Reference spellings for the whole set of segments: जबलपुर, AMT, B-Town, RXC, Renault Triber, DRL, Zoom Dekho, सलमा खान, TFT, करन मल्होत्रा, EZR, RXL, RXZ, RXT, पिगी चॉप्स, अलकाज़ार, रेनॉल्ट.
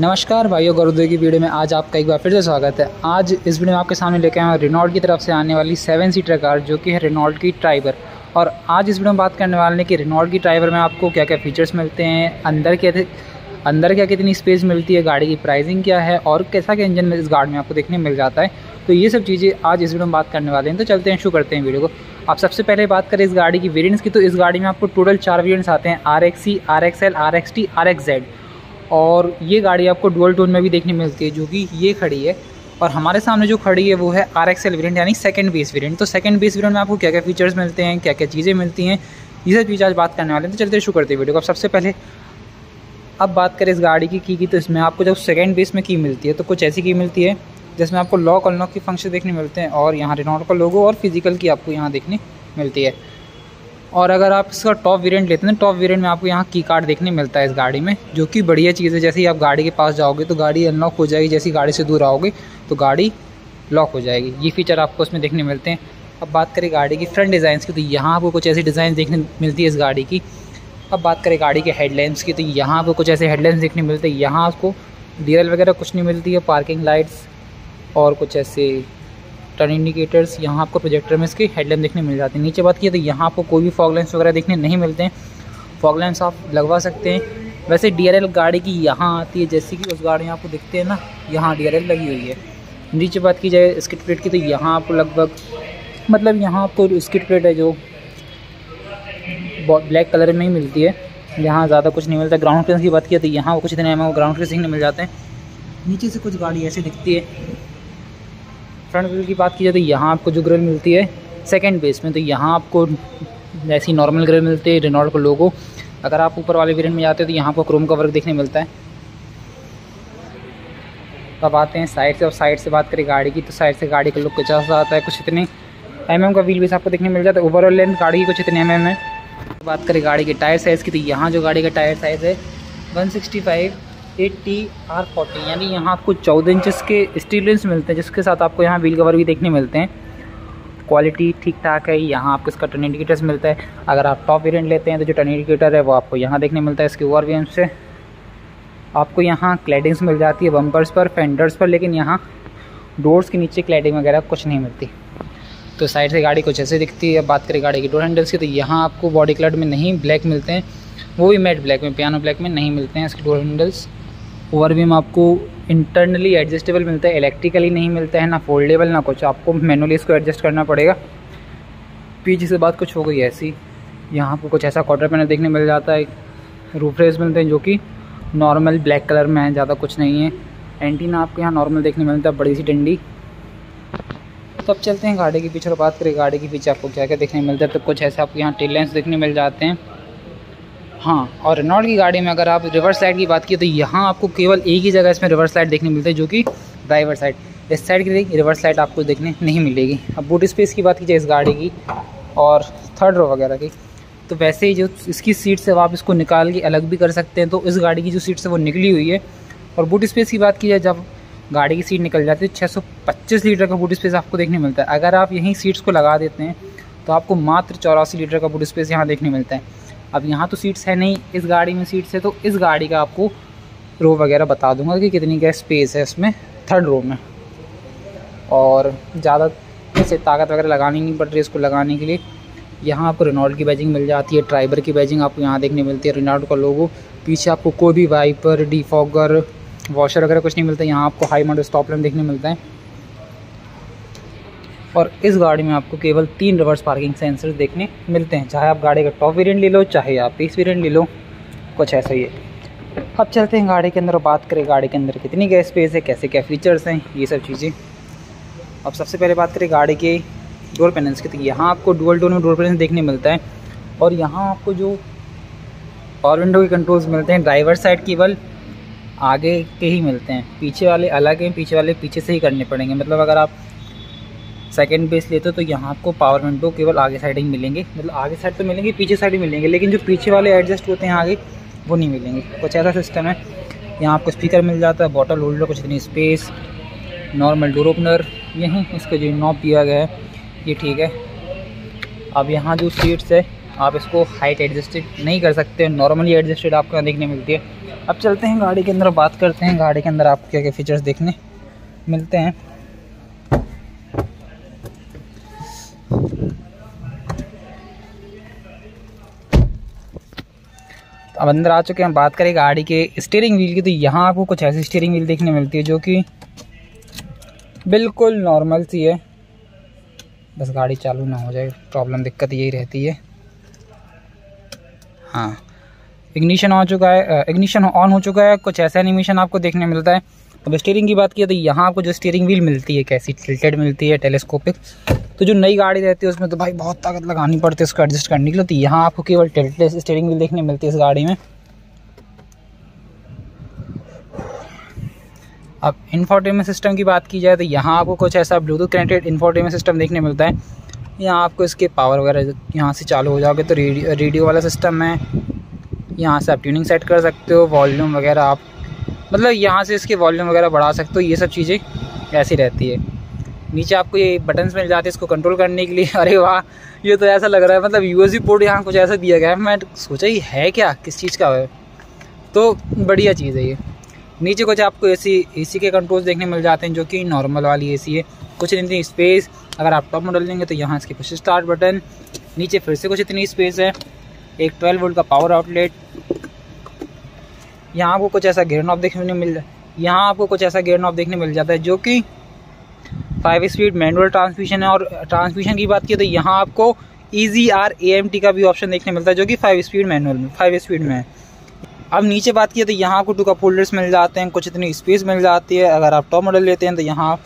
नमस्कार भाइयों, गरुदे की वीडियो में आज आपका एक बार फिर से स्वागत है। आज इस वीडियो में आपके सामने लेके आए हैं रेनॉल्ट की तरफ से आने वाली 7 सीटर कार जो कि है रेनॉल्ट की ट्राइबर। और आज इस वीडियो में बात करने वाले हैं कि रेनॉल्ट की ट्राइबर में आपको क्या क्या फीचर्स मिलते हैं, अंदर क्या कितनी स्पेस मिलती है, गाड़ी की प्राइसिंग क्या है और कैसा क्या इंजन इस गाड़ी में आपको देखने मिल जाता है। तो ये सब चीज़ें आज इस वीडियो में बात करने वाले हैं। तो चलते हैं, शुरू करते हैं वीडियो को। आप सबसे पहले बात करें इस गाड़ी की वेरिएंट्स की, तो इस गाड़ी में आपको टोटल 4 वेरिएंट्स आते हैं, RXC, RXL, RXT, RXZ। और ये गाड़ी आपको डुअल टोन में भी देखने मिलती है जो कि ये खड़ी है। और हमारे सामने जो खड़ी है वो है RXL वेरिएंट यानी सेकंड बेस वेरिएंट। तो सेकंड बेस वेरिएंट में आपको क्या क्या फीचर्स मिलते हैं, क्या क्या चीज़ें मिलती हैं, ये सब चीज़ आज बात करने वाले हैं। तो चलते शुरू करते हैं वीडियो को। सबसे पहले अब बात करें इस गाड़ी की तो इसमें आपको जब सेकेंड बेस में की मिलती है तो कुछ ऐसी की मिलती है जिसमें आपको लॉक अनलॉक के फंक्शन देखने मिलते हैं और यहाँ रेनॉल्ट का लोगो और फिजिकल की आपको यहाँ देखने मिलती है। और अगर आप इसका टॉप वेरिएंट लेते हैं, टॉप वेरिएंट में आपको यहाँ की कार्ड देखने मिलता है इस गाड़ी में, जो कि बढ़िया चीज़ है। जैसे ही आप गाड़ी के पास जाओगे तो गाड़ी अनलॉक हो जाएगी, जैसे ही गाड़ी से दूर आओगे तो गाड़ी लॉक हो जाएगी। ये फीचर आपको उसमें देखने मिलते हैं। अब बात करें गाड़ी की फ्रंट डिज़ाइंस की, तो यहाँ आपको कुछ ऐसी डिज़ाइन देखने मिलती है इस गाड़ी की। अब बात करें गाड़ी के हेडलैम्प्स की, तो यहाँ आपको कुछ ऐसे हेडलैम्प्स देखने मिलते हैं। यहाँ आपको डीएल वगैरह कुछ नहीं मिलती है, पार्किंग लाइट्स और कुछ ऐसे टर्न इंडिकेटर्स। यहाँ आपको प्रोजेक्टर में इसके हेडलैम्प देखने मिल जाते हैं। नीचे बात की तो यहाँ आपको कोई भी फॉग लैंप्स वगैरह देखने नहीं मिलते हैं। फॉग लैंप्स आप लगवा सकते हैं। वैसे DRL गाड़ी की यहाँ आती है, जैसे कि उस गाड़ी में आपको दिखते हैं ना, यहाँ DRL लगी हुई है। नीचे बात की जाए स्किड प्लेट की, तो यहाँ आपको लगभग यहाँ आपको स्किड प्लेट है जो ब्लैक कलर में ही मिलती है, यहाँ ज़्यादा कुछ नहीं मिलता। ग्राउंड क्लियरेंस की बात की तो यहाँ कुछ इतने एम ग्राउंड क्लियरेंस देखने मिल जाते हैं। नीचे से कुछ गाड़ी ऐसे दिखती है। फ्रंट ग्रिल की बात की जाए तो यहाँ आपको जो ग्रिल मिलती है सेकंड बेस में, तो यहाँ आपको ऐसी नॉर्मल ग्रिल मिलती है, रेनॉल्ट का लोगो। अगर आप ऊपर वाले वेरिएंट में जाते हो तो यहाँ आपको क्रोम का वर्क देखने मिलता है। अब आते हैं साइड से। अब साइड से बात करें गाड़ी की तो साइड से गाड़ी का लुक कुछ ऐसा आता है, कुछ इतने एमएम का व्हील बेस आपको देखने मिल जाता है। ओवरऑल लेंथ गाड़ी की कुछ इतने एमएम है। बात करें गाड़ी के टायर साइज़ की, तो यहाँ जो गाड़ी का टायर साइज़ है 165/80 R40, यानी यहाँ आपको 14 इंच के स्टील रिम्स मिलते हैं, जिसके साथ आपको यहाँ व्हील कवर भी देखने मिलते हैं। क्वालिटी ठीक ठाक है। यहाँ आपको इसका टर्न इंडिकेटर्स मिलता है। अगर आप टॉप वेरिएंट लेते हैं तो जो टर्न इंडिकेटर है वो आपको यहाँ देखने मिलता है। इसके ओवर वी से आपको यहाँ क्लैडिंग्स मिल जाती है बम्पर्स पर, फेंडर्स पर, लेकिन यहाँ डोर्स के नीचे क्लैडिंग वगैरह कुछ नहीं मिलती। तो साइड से गाड़ी कुछ ऐसे दिखती है। अब बात करें गाड़ी की डोर हैंडल्स की, तो यहाँ आपको बॉडी कलर में नहीं ब्लैक मिलते हैं, वो भी मैट ब्लैक में, पियानो ब्लैक में नहीं मिलते हैं इसके डोर हैंडल्स। ओवरबीम आपको इंटरनली एडजस्टेबल मिलता है, इलेक्ट्रिकली नहीं मिलता है, ना फोल्डेबल ना कुछ, आपको मैनुअली इसको एडजस्ट करना पड़ेगा। पीछे से बात कुछ हो गई ऐसी। यहाँ आपको कुछ ऐसा क्वार्टर पैनल देखने मिल जाता है। रूफ रेस मिलते हैं जो कि नॉर्मल ब्लैक कलर में है, ज़्यादा कुछ नहीं है। एंटीना आपको यहाँ नॉर्मल देखने मिलता है, बड़ी सी डंडी। तो अब चलते हैं गाड़ी के पीछे और बात करें गाड़ी के पीछे आपको क्या क्या देखने मिलता है, तो कुछ ऐसे आपको यहाँ टेल लैंप्स देखने मिल जाते हैं। हाँ, और रेनॉल्ट की गाड़ी में अगर आप रिवर्स साइड की बात की तो यहाँ आपको केवल एक ही जगह इसमें रिवर्स साइड देखने मिलती है जो कि ड्राइवर साइड। इस साइड की रिवर्स साइड आपको देखने नहीं मिलेगी। अब बूट स्पेस की बात की जाए इस गाड़ी की और थर्ड रो वगैरह की, तो वैसे ही जो इसकी सीट से आप इसको निकाल के अलग भी कर सकते हैं, तो इस गाड़ी की जो सीट से वो निकली हुई है। और बूट स्पेस की बात की जाए, जब गाड़ी की सीट निकल जाती है 625 लीटर का बूट स्पेस आपको देखने मिलता है। अगर आप यहीं सीट्स को लगा देते हैं तो आपको मात्र 84 लीटर का बूट स्पेस यहाँ देखने मिलता है। अब यहाँ तो सीट्स है नहीं, इस गाड़ी में सीट्स है, तो इस गाड़ी का आपको रो वगैरह बता दूंगा कि कितनी क्या स्पेस है इसमें थर्ड रो में। और ज़्यादा ऐसे ताकत वगैरह लगानी नहीं पड़ रही इसको लगाने के लिए। यहाँ आपको रेनॉल्ट की बैजिंग मिल जाती है, ट्राइबर की बैजिंग आपको यहाँ देखने मिलती है, रेनॉल्ट का लोगो। पीछे आपको कोई भी वाइपर, डिफॉगर, वॉशर वगैरह कुछ नहीं मिलता। यहाँ आपको हाई माउंट स्टॉप लैंप देखने मिलता है। और इस गाड़ी में आपको केवल 3 रिवर्स पार्किंग सेंसर देखने मिलते हैं, चाहे आप गाड़ी का टॉप वेरिएंट ले लो, चाहे आप बेस वेरिएंट ले लो, कुछ ऐसा ही है। अब चलते हैं गाड़ी के अंदर और बात करें गाड़ी के अंदर कितनी क्या स्पेस है, कैसे क्या फीचर्स हैं, ये सब चीज़ें। अब सबसे पहले बात करें गाड़ी के डोर पैनल्स की, तो यहाँ आपको डुअल टोन में डोर पैनल देखने मिलता है। और यहाँ आपको जो पावर विंडो के कंट्रोल्स मिलते हैं ड्राइवर साइड केवल आगे के ही मिलते हैं, पीछे वाले अलग हैं, पीछे वाले पीछे से ही करने पड़ेंगे। मतलब अगर आप सेकंड बेस लेते हो तो यहाँ आपको पावर विंडो केवल आगे साइड ही मिलेंगे, मतलब आगे साइड तो मिलेंगे, पीछे साइड ही मिलेंगे, लेकिन जो पीछे वाले एडजस्ट होते हैं आगे वो नहीं मिलेंगे। कुछ ऐसा सिस्टम है। यहाँ आपको स्पीकर मिल जाता है, बॉटल होल्डर, कुछ इतनी स्पेस, नॉर्मल डोर ओपनर, यहीं इसका जो नॉब दिया गया है ये ठीक है। अब यहाँ जो सीट्स है आप इसको हाइट एडजस्टेड नहीं कर सकते, नॉर्मली एडजस्टेड आपको यहाँ देखने मिलती है। अब चलते हैं गाड़ी के अंदर, बात करते हैं गाड़ी के अंदर आपको क्या क्या फीचर्स देखने मिलते हैं। तो अब अंदर आ चुके हैं, बात करें गाड़ी के स्टीयरिंग व्हील की, तो यहाँ आपको कुछ ऐसी स्टीयरिंग व्हील देखने मिलती है जो कि बिल्कुल नॉर्मल सी है, बस गाड़ी चालू ना हो जाए, प्रॉब्लम दिक्कत यही रहती है। हाँ, इग्निशन हो चुका है, इग्निशन ऑन हो चुका है, कुछ ऐसा एनिमेशन आपको देखने मिलता है। अब स्टीयरिंग की बात की तो यहाँ आपको जो स्टीयरिंग व्हील मिलती है कैसी टिल्टेड मिलती है, टेलीस्कोपिक। तो जो नई गाड़ी रहती है उसमें तो भाई बहुत ताकत लगानी पड़ती है उसको एडजस्ट करने के लिए, तो यहाँ आपको केवल टिल्टेड स्टीयरिंग व्हील देखने मिलती है इस गाड़ी में। अब इंफोटेनमेंट सिस्टम की बात की जाए तो यहाँ आपको कुछ ऐसा ब्लूटूथ कनेक्टेड इंफोटेनमेंट सिस्टम देखने मिलता है। यहाँ आपको इसके पावर वगैरह यहाँ से चालू हो जाओगे तो रेडियो वाला सिस्टम है, यहाँ से आप ट्यूनिंग सेट कर सकते हो, वॉल्यूम वगैरह आप मतलब यहाँ से इसके वॉल्यूम वगैरह बढ़ा सकते हो, ये सब चीज़ें ऐसी रहती है। नीचे आपको ये बटन्स मिल जाते हैं इसको कंट्रोल करने के लिए। अरे वाह, ये तो ऐसा लग रहा है मतलब USB पोर्ट यहाँ कुछ ऐसा दिया गया है, मैं सोचा ही है क्या किस चीज़ का है, तो बढ़िया चीज़ है ये। नीचे कुछ आपको AC के कंट्रोल्स देखने मिल जाते हैं जो कि नॉर्मल वाली AC है, कुछ इतनी स्पेस, अगर आप टॉप मॉडल लेंगे तो यहाँ इसके पुश स्टार्ट बटन, नीचे फिर से कुछ इतनी स्पेस है, एक 12 वोल्ट का पावर आउटलेट, यहाँ आपको कुछ ऐसा गियर नॉब देखने मिल जाता है जो कि 5 स्पीड मैनुअल ट्रांसमिशन है। और ट्रांसमिशन की बात की तो यहाँ आपको EZR AMT का भी ऑप्शन देखने मिलता है जो कि 5 स्पीड मैनुअल में 5 स्पीड में है। अब नीचे बात की तो यहाँ आपको 2 कप होल्डर्स मिल जाते हैं, कुछ इतनी स्पेस मिल जाती है, अगर आप टॉप मॉडल लेते हैं तो यहाँ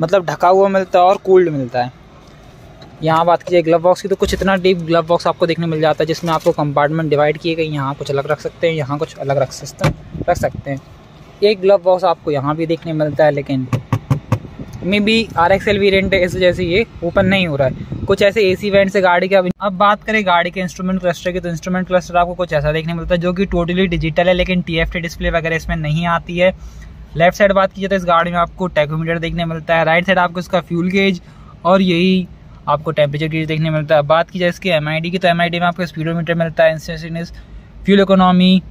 मतलब ढका हुआ मिलता है और कूल्ड मिलता है। यहाँ बात की जाए ग्लव बॉक्स की तो कुछ इतना डीप ग्लव बॉक्स आपको देखने मिल जाता है जिसमें आपको कंपार्टमेंट डिवाइड किए गए, यहाँ कुछ अलग रख सकते हैं, यहाँ कुछ अलग रख सकते हैं। एक ग्लव बॉक्स आपको यहाँ भी देखने मिलता है, लेकिन मे बी RXL वेरिएंट है इस वजह से ये ओपन नहीं हो रहा है। कुछ ऐसे AC वेंट से गाड़ी के। अब बात करें गाड़ी के इंस्ट्रूमेंट क्लस्टर की तो इंस्ट्रूमेंट क्लस्टर आपको कुछ ऐसा देखने मिलता है जो कि टोटली डिजिटल है, लेकिन TFT डिस्प्ले वगैरह इसमें नहीं आती है। लेफ्ट साइड बात की जाए तो इस गाड़ी में आपको टैकोमीटर देखने मिलता है, राइट साइड आपको इसका फ्यूल गेज और यही आपको टेम्परेचर गेज देखने मिलता है। बात की जाए इसके MID की तो MID में आपको स्पीडोमीटर मिलता है, instantaneous fuel economy,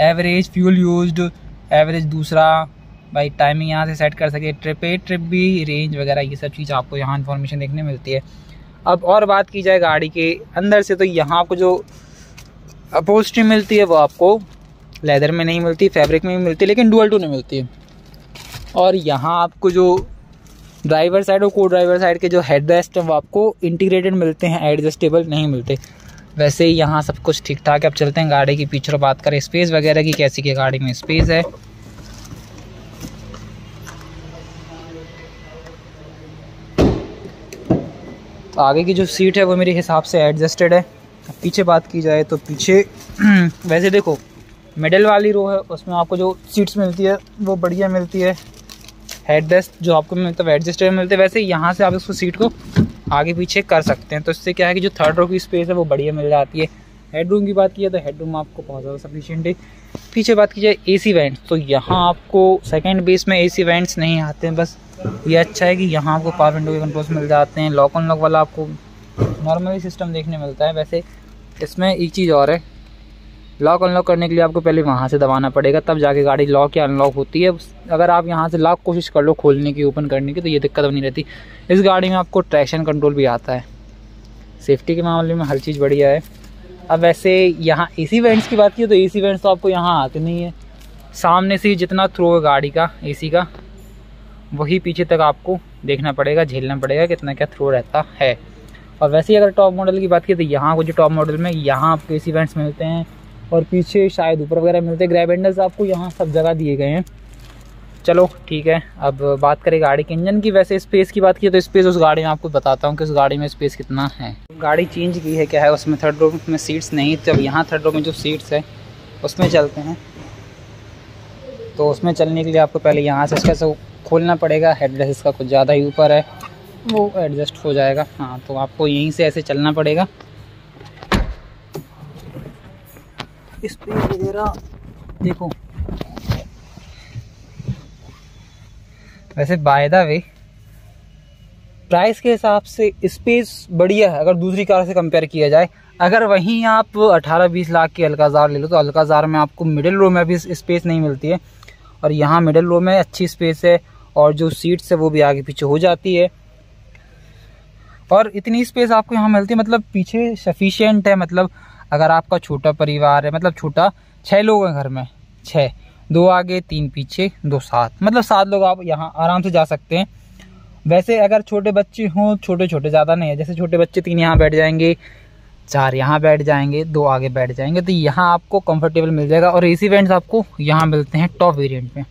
average fuel used, average दूसरा भाई, टाइमिंग यहाँ से सेट कर सके, trip A trip B, range वगैरह ये सब चीज़ आपको यहाँ इन्फॉर्मेशन देखने मिलती है। अब और बात की जाए गाड़ी के अंदर से तो यहाँ आपको जो अपहोल्स्ट्री मिलती है वो आपको लेदर में नहीं मिलती, फैब्रिक में भी मिलती है लेकिन डुअल टोन में मिलती है। और यहाँ आपको जो ड्राइवर साइड और को ड्राइवर साइड के जो हेडरेस्ट हैं वो आपको इंटीग्रेटेड मिलते हैं, एडजस्टेबल नहीं मिलते। वैसे ही यहाँ सब कुछ ठीक ठाक है। अब चलते हैं गाड़ी की पीछे और बात करें स्पेस वगैरह की, कैसी की गाड़ी में स्पेस है। तो आगे की जो सीट है वो मेरे हिसाब से एडजस्टेड है। पीछे बात की जाए तो पीछे वैसे देखो मिडल वाली रो है उसमें आपको जो सीट्स मिलती है वो बढ़िया मिलती है, हेडरेस्ट जो आपको मिलता है एडजस्टेड मिलते हैं। वैसे यहाँ से आप इसको सीट को आगे पीछे कर सकते हैं, तो इससे क्या है कि जो थर्ड रो की स्पेस है वो बढ़िया मिल जाती है। हेडरूम की बात की जाए तो हेडरूम आपको बहुत ज़्यादा सफिशिएंट है। पीछे बात की जाए AC वेंट्स तो यहाँ आपको सेकेंड बेस में AC वेंट्स नहीं आते हैं, बस ये अच्छा है कि यहाँ आपको पावर विंडो के कंट्रोल्स मिल जाते हैं। लॉक ऑन लॉक वाला आपको नॉर्मली सिस्टम देखने मिलता है। वैसे इसमें एक चीज़ और है, लॉक अनलॉक करने के लिए आपको पहले वहाँ से दबाना पड़ेगा तब जाके गाड़ी लॉक या अनलॉक होती है। अगर आप यहाँ से लॉक कोशिश कर लो खोलने की, ओपन करने की, तो ये दिक्कत नहीं रहती। इस गाड़ी में आपको ट्रैक्शन कंट्रोल भी आता है, सेफ्टी के मामले में हर चीज़ बढ़िया है। अब वैसे यहाँ AC वेंट्स की बात की तो AC वेंट्स तो आपको यहाँ आते नहीं है, सामने से जितना थ्रो है गाड़ी का AC का वही पीछे तक आपको देखना पड़ेगा, झेलना पड़ेगा कितना क्या थ्रो रहता है। और वैसे ही अगर टॉप मॉडल की बात की तो यहाँ को जो टॉप मॉडल में यहाँ आपको AC वेंट्स मिलते हैं और पीछे शायद ऊपर वगैरह मिलते हैं, ग्रैब हैंडल्स आपको यहाँ सब जगह दिए गए हैं। चलो ठीक है, अब बात करें गाड़ी के इंजन की। वैसे स्पेस की बात की तो स्पेस उस गाड़ी में आपको बताता हूँ कि उस गाड़ी में स्पेस कितना है। गाड़ी चेंज की है क्या है, उसमें थर्ड रो में सीट्स नहीं, तब यहाँ थर्ड रो में जो सीट्स है उसमें चलते हैं। तो उसमें चलने के लिए आपको पहले यहाँ से इसका सब खोलना पड़ेगा, हेडरेस्ट इसका कुछ ज़्यादा ही ऊपर है वो एडजस्ट हो जाएगा। हाँ, तो आपको यहीं से ऐसे चलना पड़ेगा। स्पेस वगैरह देखो, वैसे बाय द वे प्राइस के हिसाब से स्पेस बढ़िया है अगर दूसरी कार से कंपेयर किया जाए। अगर वहीं आप 18-20 लाख की अलकाज़ार ले लो तो अलकाज़ार में आपको मिडिल रो में भी स्पेस नहीं मिलती है, और यहाँ मिडिल रो में अच्छी स्पेस है और जो सीट्स है वो भी आगे पीछे हो जाती है और इतनी स्पेस आपको यहाँ मिलती है, मतलब पीछे सफिशिएंट है। मतलब अगर आपका छोटा परिवार है, मतलब छोटा 6 लोग हैं घर में, 6, 2 आगे 3 पीछे 2 साथ, मतलब 7 लोग आप यहाँ आराम से जा सकते हैं। वैसे अगर छोटे बच्चे हों, छोटे छोटे ज़्यादा नहीं है, जैसे छोटे बच्चे 3 यहाँ बैठ जाएंगे, 4 यहाँ बैठ जाएंगे, 2 आगे बैठ जाएंगे, तो यहाँ आपको कंफर्टेबल मिल जाएगा। और एसी वेंट्स आपको यहाँ मिलते हैं टॉप वेरिएंट में।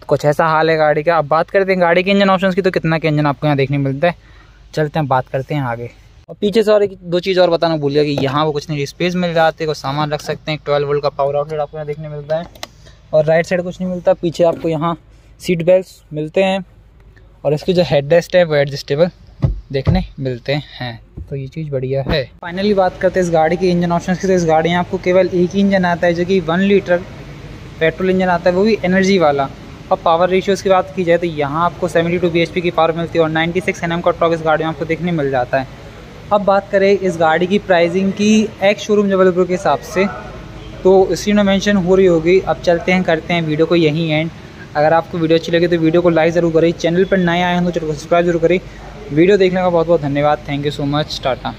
तो कुछ ऐसा हाल है गाड़ी का। अब बात करते हैं गाड़ी के इंजन ऑप्शंस की, तो कितना के इंजन आपको यहाँ देखने मिलता है, चलते हैं बात करते हैं आगे। और पीछे से और एक दो चीज़ और बताना भूल गया कि यहाँ वो कुछ नहीं स्पेस मिल जाती है, कुछ सामान रख सकते हैं। 12 वोल्ट का पावर आउटलेट आपको यहाँ देखने मिलता है और राइट साइड कुछ नहीं मिलता। पीछे आपको यहाँ सीट बेल्ट्स मिलते हैं और इसकी जो हेडरेस्ट है वो एडजस्टेबल देखने मिलते हैं, तो ये चीज़ बढ़िया है। फाइनली बात करते हैं इस गाड़ी के इंजन ऑप्शंस की। तो इस गाड़ी में आपको केवल एक ही इंजन आता है जो कि 1 लीटर पेट्रोल इंजन आता है, वो भी एनर्जी वाला। और पावर रेशियोज़ की बात की जाए तो यहाँ आपको 72 bhp की पावर मिलती है और 96 Nm का टॉर्क इस गाड़ी में आपको देखने मिल जाता है। अब बात करें इस गाड़ी की प्राइसिंग की एक्स शोरूम जबलपुर के हिसाब से, तो इसी में मेंशन हो रही होगी। अब चलते हैं करते हैं वीडियो को यहीं एंड। अगर आपको वीडियो अच्छी लगी तो वीडियो को लाइक ज़रूर करें, चैनल पर नए आए हैं तो चैनल को सब्सक्राइब जरूर करें। वीडियो देखने का बहुत बहुत धन्यवाद। Thank you so much, Tata.